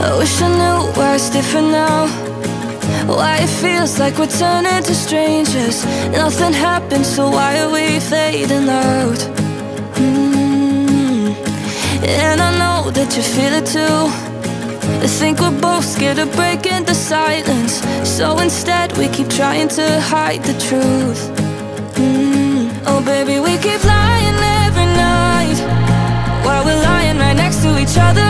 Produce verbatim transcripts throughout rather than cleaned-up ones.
I wish I knew why it's different now, why it feels like we're turning to strangers. Nothing happened, so why are we fading out? Mm-hmm. And I know that you feel it too. I think we're both scared of breaking the silence, so instead we keep trying to hide the truth. Mm-hmm. Oh baby, we keep lying every night, while we're lying right next to each other.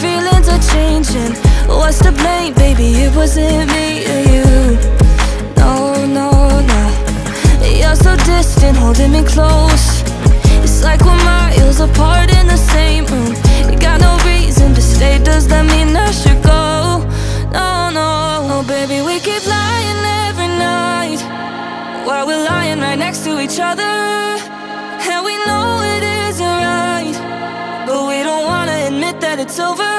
Feelings are changing. What's to blame, baby? It wasn't me or you. No, no, no. You're so distant, holding me close. It's like we're miles apart in the same room. You got no reason to stay. Does that mean I should go? No, no. Oh, baby, we keep lying every night, while we're lying right next to each other. And we know it isn't right, but we don't wanna admit that it's over.